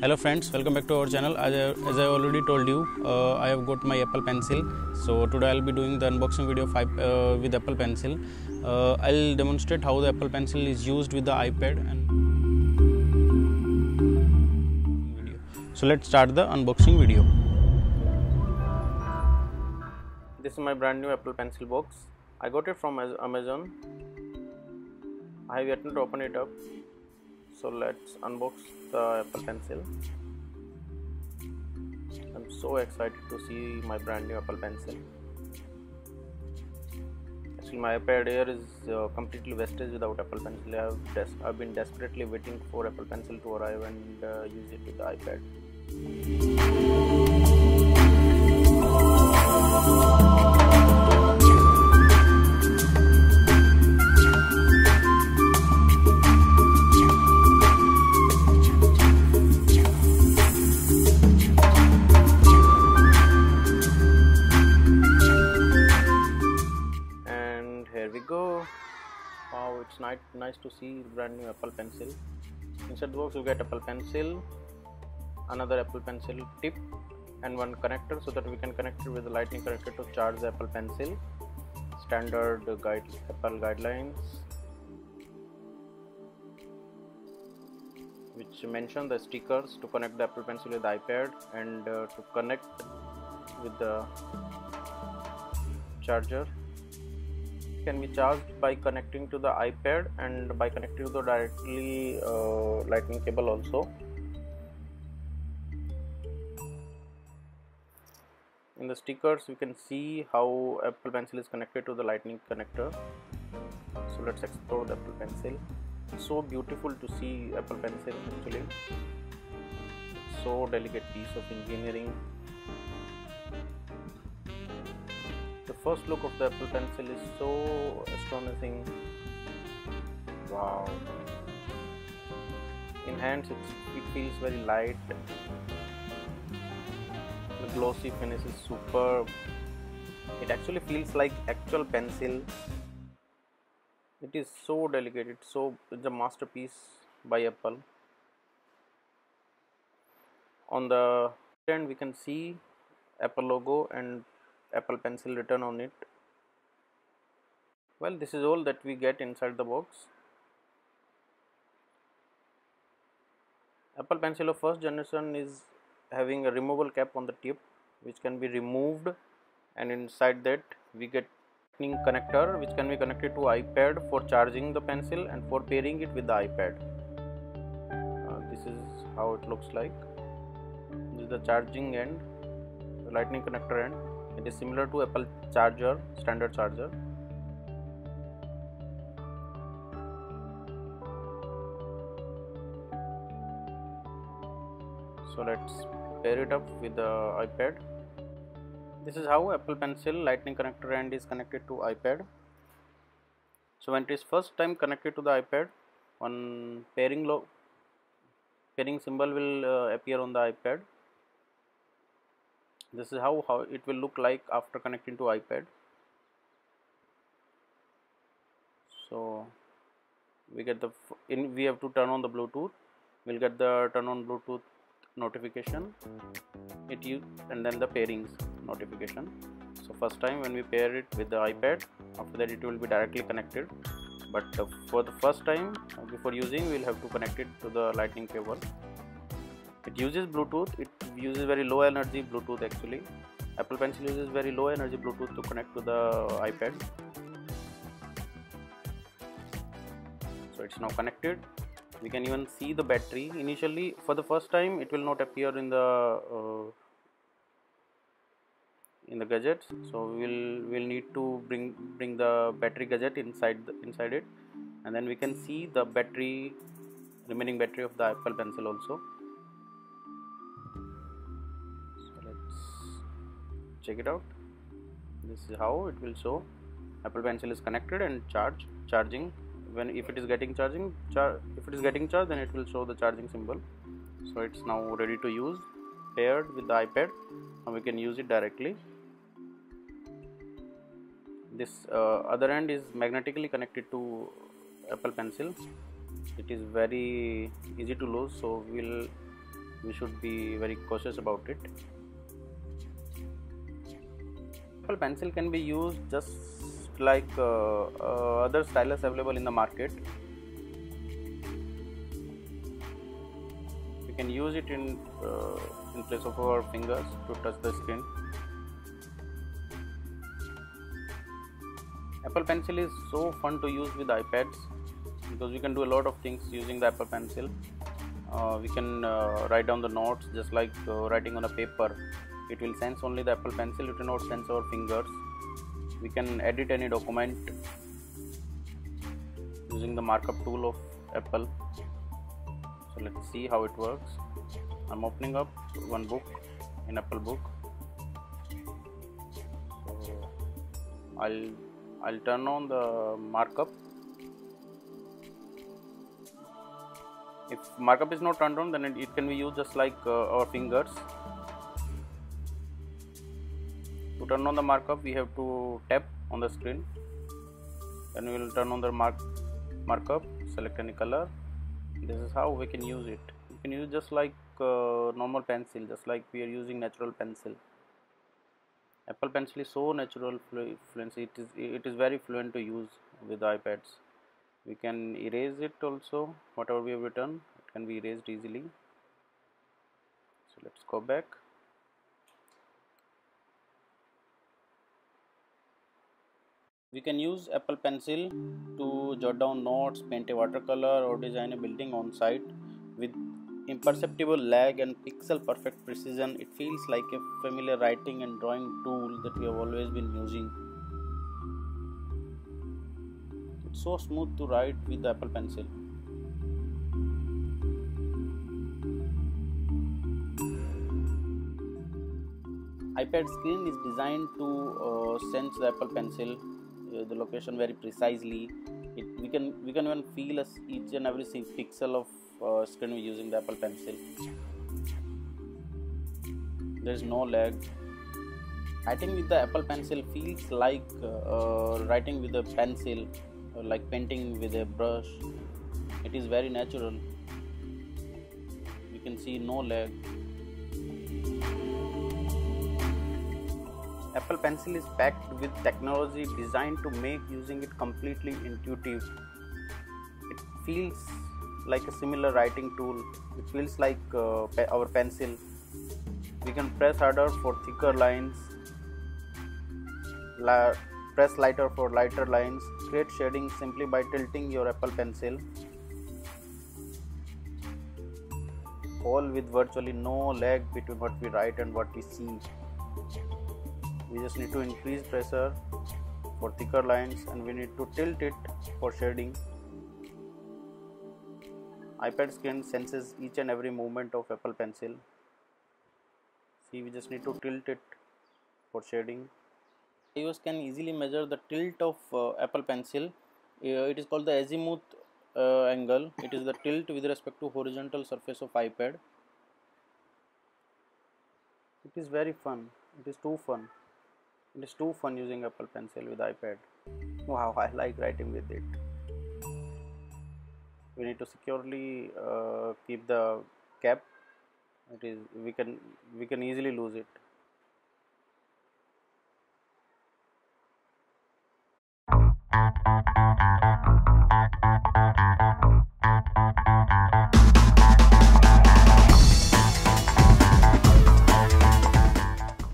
Hello friends, welcome back to our channel. As I already told you, I have got my Apple Pencil. So today I'll be doing the unboxing video with Apple Pencil. I'll demonstrate how the Apple Pencil is used with the iPad. So let's start the unboxing video. This is my brand new Apple Pencil box. I got it from Amazon. I have yet to open it up. So let's unbox the Apple Pencil. I'm so excited to see my brand new Apple Pencil. Actually, my iPad Air is completely wasted without Apple Pencil. I've been desperately waiting for Apple Pencil to arrive and use it with the iPad. It's nice to see brand new Apple Pencil. Inside the box you get Apple Pencil, another Apple Pencil tip and one connector so that we can connect it with the Lightning connector to charge the Apple Pencil. Standard Apple guidelines which mention the stickers to connect the Apple Pencil with the iPad and to connect with the charger. Can be charged by connecting to the iPad and by connecting to the directly Lightning cable also. In the stickers you can see how Apple Pencil is connected to the Lightning connector. So let's explore the Apple Pencil. It's so beautiful to see Apple Pencil actually. So delicate piece of engineering. The first look of the Apple Pencil is so astonishing. Wow! In hands it feels very light. The glossy finish is superb. It actually feels like actual pencil. It is so delicate. It's a masterpiece by Apple. On the end we can see Apple logo and Apple Pencil written on it. Well, this is all that we get inside the box. Apple Pencil of first generation is having a removable cap on the tip which can be removed, and inside that we get Lightning connector which can be connected to iPad for charging the pencil and for pairing it with the iPad. This is how it looks like. This is the charging end, the Lightning connector end. It is similar to Apple charger, standard charger. So let's pair it up with the iPad. This is how Apple Pencil Lightning connector end is connected to iPad. So when it is first time connected to the iPad, one pairing symbol will appear on the iPad. This is how it will look like after connecting to iPad. So we get we have to turn on the Bluetooth. We'll get the turn on Bluetooth notification. And then the pairings notification. So first time when we pair it with the iPad, after that it will be directly connected. But for the first time before using, we'll have to connect it to the Lightning cable. It uses Bluetooth. It uses very low energy Bluetooth actually. Apple Pencil uses very low energy Bluetooth to connect to the iPad. So it's now connected. We can even see the battery. Initially, for the first time, it will not appear in the gadgets. So we'll need to bring the battery gadget inside it, and then we can see the remaining battery of the Apple Pencil also. Check it out. This is how it will show. Apple Pencil is connected and charging. If it is getting charged, then it will show the charging symbol. So it's now ready to use, paired with the iPad, and we can use it directly. This other end is magnetically connected to Apple Pencil. It is very easy to lose, so we'll we should be very cautious about it. Apple Pencil can be used just like other stylus available in the market. We can use it in place of our fingers to touch the screen. Apple Pencil is so fun to use with iPads because we can do a lot of things using the Apple Pencil. We can write down the notes just like writing on a paper. It will sense only the Apple Pencil, it will not sense our fingers. We can edit any document using the markup tool of Apple. So let's see how it works. I'm opening up one book in Apple Book. So I'll turn on the markup. If markup is not turned on, then it can be used just like our fingers. To turn on the markup, we have to tap on the screen. Then we will turn on the markup, select any color. This is how we can use it. You can use just like normal pencil, just like we are using natural pencil. Apple Pencil is so natural fluency. It is very fluent to use with iPads. We can erase it also. Whatever we have written, it can be erased easily. So let's go back. We can use Apple Pencil to jot down notes, paint a watercolor, or design a building on site. With imperceptible lag and pixel perfect precision, it feels like a familiar writing and drawing tool that we have always been using. It's so smooth to write with the Apple Pencil. iPad screen is designed to sense the Apple Pencil, the location very precisely. We can even feel each and every pixel of screen using the Apple Pencil. There is no lag. Writing with the Apple Pencil feels like writing with a pencil, or like painting with a brush. It is very natural. You can see no lag. Apple Pencil is packed with technology designed to make using it completely intuitive. It feels like a similar writing tool. It feels like our pencil. We can press harder for thicker lines, press lighter for lighter lines, create shading simply by tilting your Apple Pencil. All with virtually no lag between what we write and what we see. We just need to increase pressure for thicker lines and we need to tilt it for shading. iPad screen senses each and every movement of Apple Pencil. See, we just need to tilt it for shading. iOS can easily measure the tilt of Apple Pencil. It is called the azimuth angle. It is the tilt with respect to horizontal surface of iPad. It is very fun. It is too fun. It is too fun using Apple Pencil with iPad. Wow, I like writing with it. We need to securely keep the cap. It is we can easily lose it.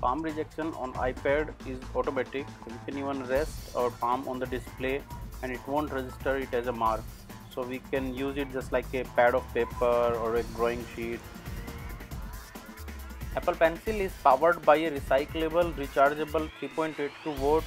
Palm rejection on iPad is automatic. We can even rest our palm on the display and it won't register it as a mark. So we can use it just like a pad of paper or a drawing sheet. Apple Pencil is powered by a recyclable, rechargeable 3.82 volt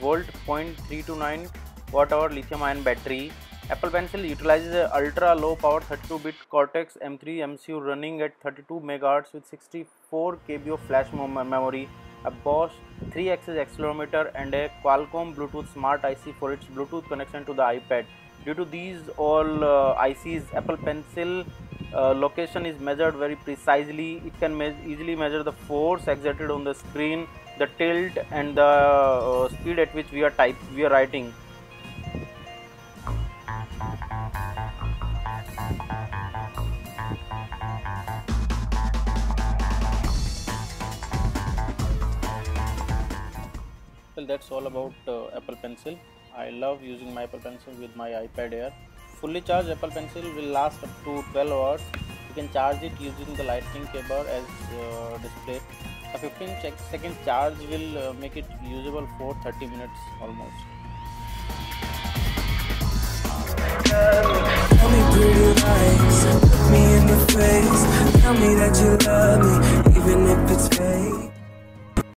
0.329 Wh lithium-ion battery. Apple Pencil utilizes an ultra-low power 32-bit Cortex-M3 MCU running at 32 MHz with 64 KB of flash memory, a Bosch 3-axis accelerometer and a Qualcomm Bluetooth Smart IC for its Bluetooth connection to the iPad. Due to these all ICs, Apple Pencil location is measured very precisely. It can easily measure the force exerted on the screen, the tilt and the speed at which we are writing. Well, that's all about Apple Pencil. I love using my Apple Pencil with my iPad Air. Fully charged Apple Pencil will last up to 12 hours. You can charge it using the Lightning cable as display. A 15-second charge will make it usable for 30 minutes almost.